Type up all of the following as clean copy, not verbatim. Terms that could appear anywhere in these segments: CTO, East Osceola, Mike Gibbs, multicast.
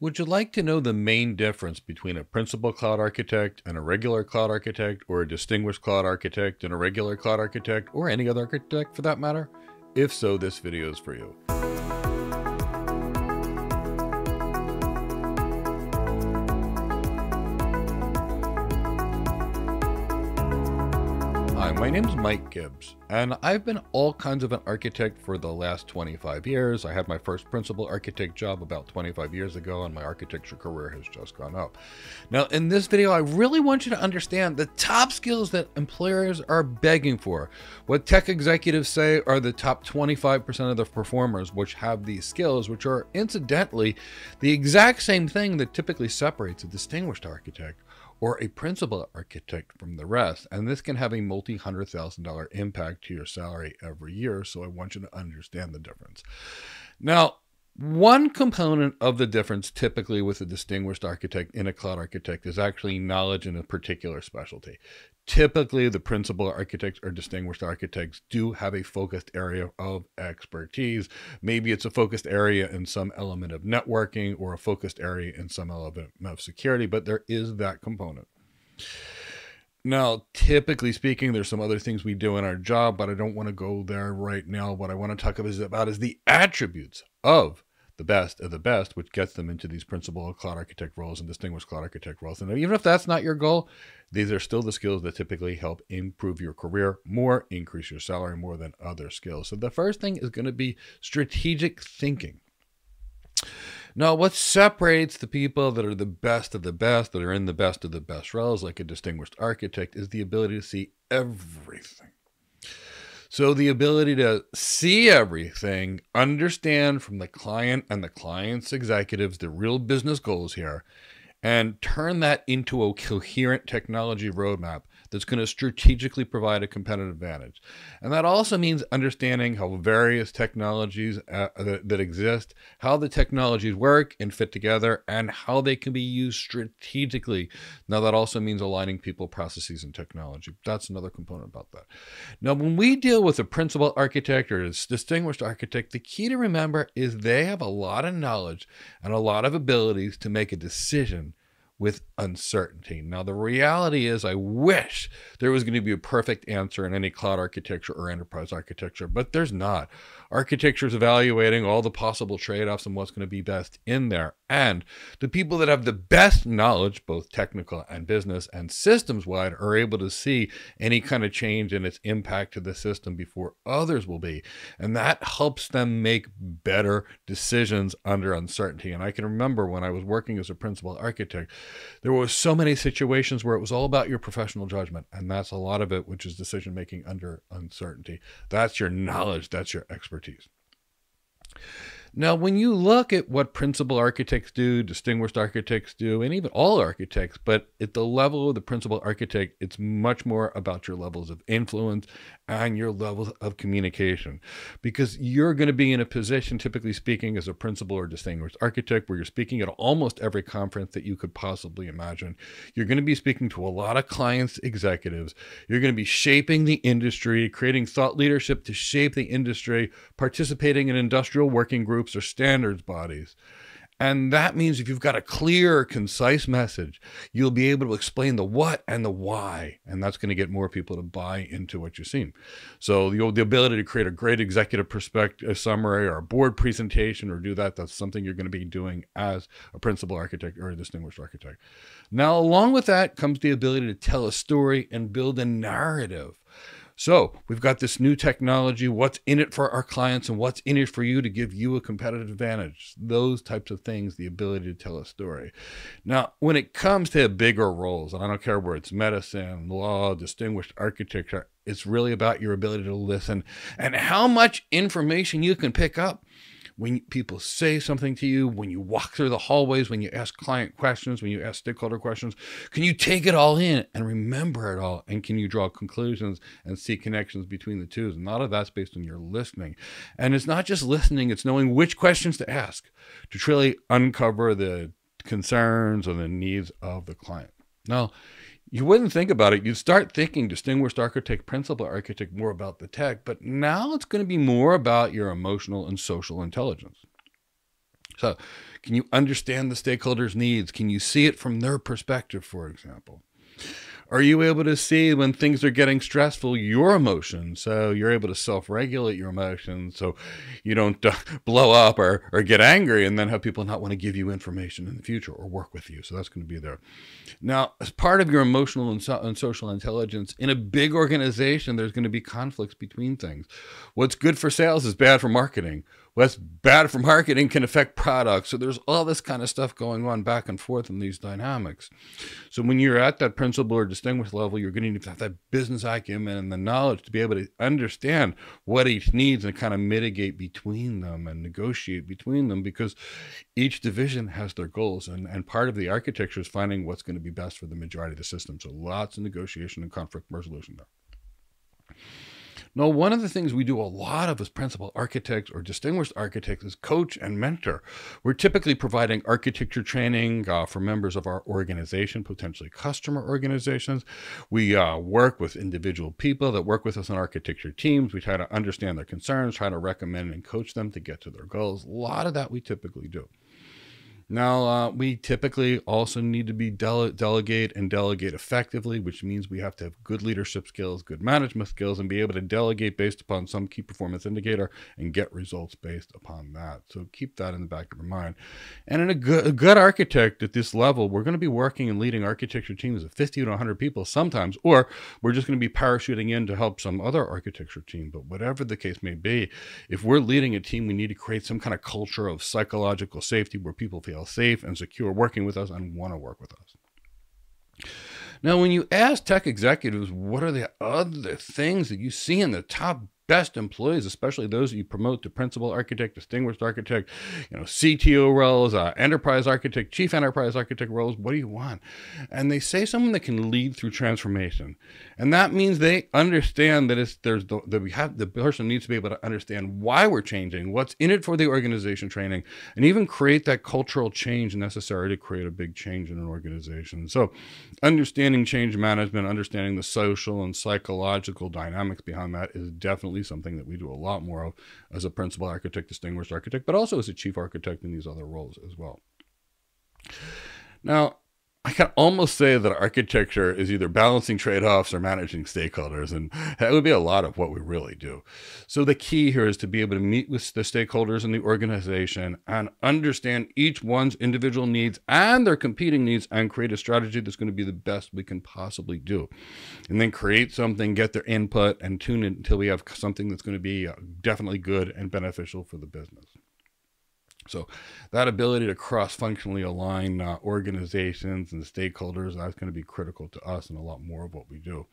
Would you like to know the main difference between a principal cloud architect and a regular cloud architect, or a distinguished cloud architect and a regular cloud architect, or any other architect for that matter? If so, this video is for you. Hi, my name is Mike Gibbs, and I've been all kinds of an architect for the last 25 years. I had my first principal architect job about 25 years ago, and my architecture career has just gone up. Now, in this video, I really want you to understand the top skills that employers are begging for. What tech executives say are the top 25% of the performers which have these skills, which are incidentally the exact same thing that typically separates a distinguished architect or a principal architect from the rest. And this can have a multi-$100,000 impact to your salary every year. So I want you to understand the difference. Now, one component of the difference typically with a distinguished architect and a cloud architect is actually knowledge in a particular specialty. Typically, the principal architects or distinguished architects do have a focused area of expertise. Maybe it's a focused area in some element of networking or a focused area in some element of security, but there is that component. Now, typically speaking, there's some other things we do in our job, but I don't want to go there right now. What I want to talk about is the attributes of the best of the best, which gets them into these principal cloud architect roles and distinguished cloud architect roles. And even if that's not your goal, these are still the skills that typically help improve your career more, increase your salary more than other skills. So the first thing is going to be strategic thinking. Now, what separates the people that are the best of the best, that are in the best of the best roles, like a distinguished architect, is the ability to see everything. So the ability to see everything, understand from the client and the client's executives the real business goals here, and turn that into a coherent technology roadmap that's going to strategically provide a competitive advantage. And that also means understanding how various technologies that exist, how the technologies work and fit together, and how they can be used strategically. Now, that also means aligning people, processes, and technology. That's another component about that. Now, when we deal with a principal architect or a distinguished architect, the key to remember is they have a lot of knowledge and a lot of abilities to make a decision with uncertainty. Now, the reality is I wish there was going to be a perfect answer in any cloud architecture or enterprise architecture, but there's not. Architecture is evaluating all the possible trade-offs and what's going to be best in there. And the people that have the best knowledge, both technical and business and systems-wide, are able to see any kind of change and its impact to the system before others will be. And that helps them make better decisions under uncertainty. And I can remember when I was working as a principal architect, there were so many situations where it was all about your professional judgment. And that's a lot of it, which is decision-making under uncertainty. That's your knowledge. That's your expertise. Now, when you look at what principal architects do, distinguished architects do, and even all architects, but at the level of the principal architect, it's much more about your levels of influence and your levels of communication, because you're going to be in a position, typically speaking, as a principal or distinguished architect, where you're speaking at almost every conference that you could possibly imagine. You're going to be speaking to a lot of clients, executives. You're going to be shaping the industry, creating thought leadership to shape the industry, participating in industrial working groups or standards bodies. And that means if you've got a clear, concise message, you'll be able to explain the what and the why, and that's going to get more people to buy into what you're seeing. So the ability to create a great executive perspective summary or a board presentation or do that, that's something you're going to be doing as a principal architect or a distinguished architect. Now, along with that comes the ability to tell a story and build a narrative. So we've got this new technology, what's in it for our clients and what's in it for you to give you a competitive advantage. Those types of things, the ability to tell a story. Now, when it comes to bigger roles, and I don't care where it's medicine, law, distinguished architecture, it's really about your ability to listen and how much information you can pick up. When people say something to you, when you walk through the hallways, when you ask client questions, when you ask stakeholder questions, can you take it all in and remember it all? And can you draw conclusions and see connections between the two? And a lot of that's based on your listening. And it's not just listening, it's knowing which questions to ask to truly uncover the concerns or the needs of the client. Now, you wouldn't think about it. You'd start thinking distinguished architect, principal architect, more about the tech, but now it's going to be more about your emotional and social intelligence. So can you understand the stakeholders' needs? Can you see it from their perspective, for example? Are you able to see when things are getting stressful, your emotions? So you're able to self-regulate your emotions so you don't blow up or get angry and then have people not want to give you information in the future or work with you. So that's going to be there. Now, as part of your emotional and social intelligence, in a big organization, there's going to be conflicts between things. What's good for sales is bad for marketing. What's bad for marketing can affect products. So there's all this kind of stuff going on back and forth in these dynamics. So when you're at that principal or distinguished level, you're going to need to have that business acumen and the knowledge to be able to understand what each needs and kind of mitigate between them and negotiate between them, because each division has their goals. And part of the architecture is finding what's going to be best for the majority of the system. So lots of negotiation and conflict resolution there. Now, one of the things we do a lot of as principal architects or distinguished architects is coach and mentor. We're typically providing architecture training for members of our organization, potentially customer organizations. We work with individual people that work with us on architecture teams. We try to understand their concerns, try to recommend and coach them to get to their goals. A lot of that we typically do. Now, we typically also need to be delegate and delegate effectively, which means we have to have good leadership skills, good management skills, and be able to delegate based upon some key performance indicator and get results based upon that. So keep that in the back of your mind. And in a good architect at this level, we're going to be working and leading architecture teams of 50 to 100 people sometimes, or we're just going to be parachuting in to help some other architecture team. But whatever the case may be, if we're leading a team, we need to create some kind of culture of psychological safety where people feel safe and secure working with us and want to work with us. Now, when you ask tech executives, what are the other things that you see in the top best employees, especially those that you promote to principal architect, distinguished architect, you know, CTO roles, enterprise architect, chief enterprise architect roles, what do you want? And they say someone that can lead through transformation. And that means they understand that the person needs to be able to understand why we're changing, what's in it for the organization training, and even create that cultural change necessary to create a big change in an organization. So understanding change management, understanding the social and psychological dynamics behind that is definitely something that we do a lot more of as a principal architect, distinguished architect, but also as a chief architect in these other roles as well. Now, I can almost say that architecture is either balancing trade-offs or managing stakeholders, and that would be a lot of what we really do. So the key here is to be able to meet with the stakeholders in the organization and understand each one's individual needs and their competing needs and create a strategy that's going to be the best we can possibly do. And then create something, get their input, and tune it until we have something that's going to be definitely good and beneficial for the business. So that ability to cross-functionally align organizations and stakeholders, that's going to be critical to us and a lot more of what we do.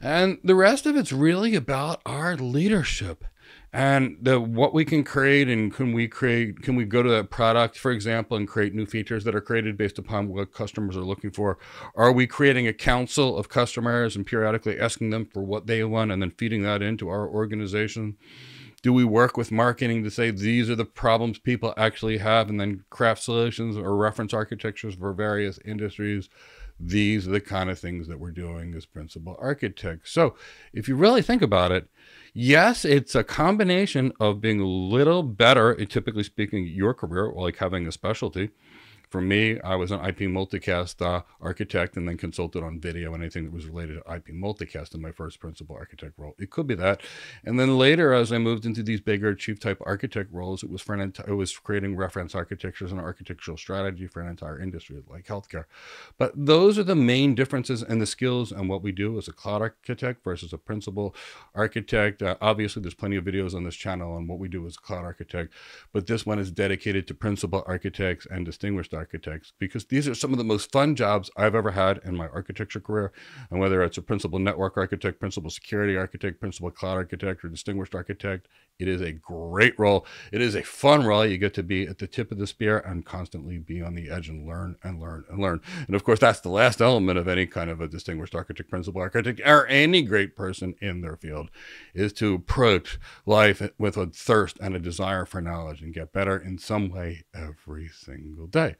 And the rest of it's really about our leadership and what we can create, and can we go to that product, for example, and create new features that are created based upon what customers are looking for? Are we creating a council of customers and periodically asking them for what they want and then feeding that into our organization? Do we work with marketing to say these are the problems people actually have and then craft solutions or reference architectures for various industries? These are the kind of things that we're doing as principal architects. So if you really think about it, yes, it's a combination of being a little better, typically speaking, your career, like having a specialty. For me, I was an IP multicast architect and then consulted on video and anything that was related to IP multicast in my first principal architect role. It could be that. And then later, as I moved into these bigger chief type architect roles, it was creating reference architectures and architectural strategy for an entire industry like healthcare. But those are the main differences in the skills and what we do as a cloud architect versus a principal architect. Obviously, there's plenty of videos on this channel on what we do as a cloud architect, but this one is dedicated to principal architects and distinguished architects, because these are some of the most fun jobs I've ever had in my architecture career. And whether it's a principal network architect, principal security architect, principal cloud architect, or distinguished architect, it is a great role. It is a fun role. You get to be at the tip of the spear and constantly be on the edge and learn and learn and learn. And of course, that's the last element of any kind of a distinguished architect, principal architect, or any great person in their field, is to approach life with a thirst and a desire for knowledge and get better in some way every single day.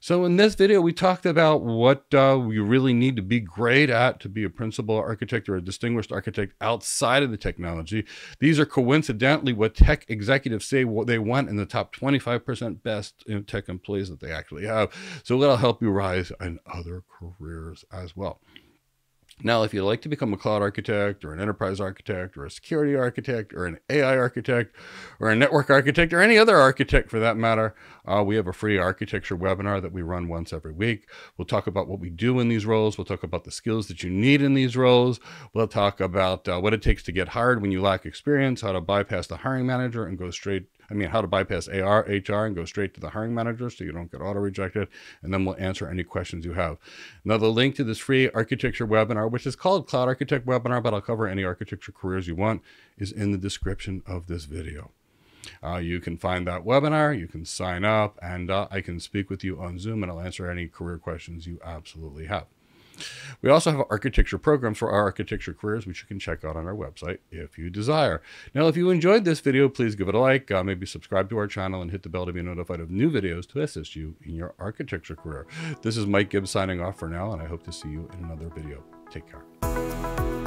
So in this video, we talked about what you really need to be great at to be a principal architect or a distinguished architect outside of the technology. These are coincidentally what tech executives say what they want in the top 25% best tech employees that they actually have. So that'll help you rise in other careers as well. Now, if you'd like to become a cloud architect or an enterprise architect or a security architect or an AI architect or a network architect or any other architect for that matter, we have a free architecture webinar that we run once every week. We'll talk about what we do in these roles. We'll talk about the skills that you need in these roles. We'll talk about what it takes to get hired when you lack experience, how to bypass the hiring manager and go straight how to bypass AR, HR, and go straight to the hiring manager so you don't get auto-rejected, and then we'll answer any questions you have. Now, the link to this free architecture webinar, which is called Cloud Architect Webinar, but I'll cover any architecture careers you want, is in the description of this video. You can find that webinar, you can sign up, and I can speak with you on Zoom, and I'll answer any career questions you absolutely have. We also have architecture programs for our architecture careers, which you can check out on our website if you desire. Now, if you enjoyed this video, please give it a like, maybe subscribe to our channel and hit the bell to be notified of new videos to assist you in your architecture career. This is Mike Gibbs signing off for now, and I hope to see you in another video. Take care.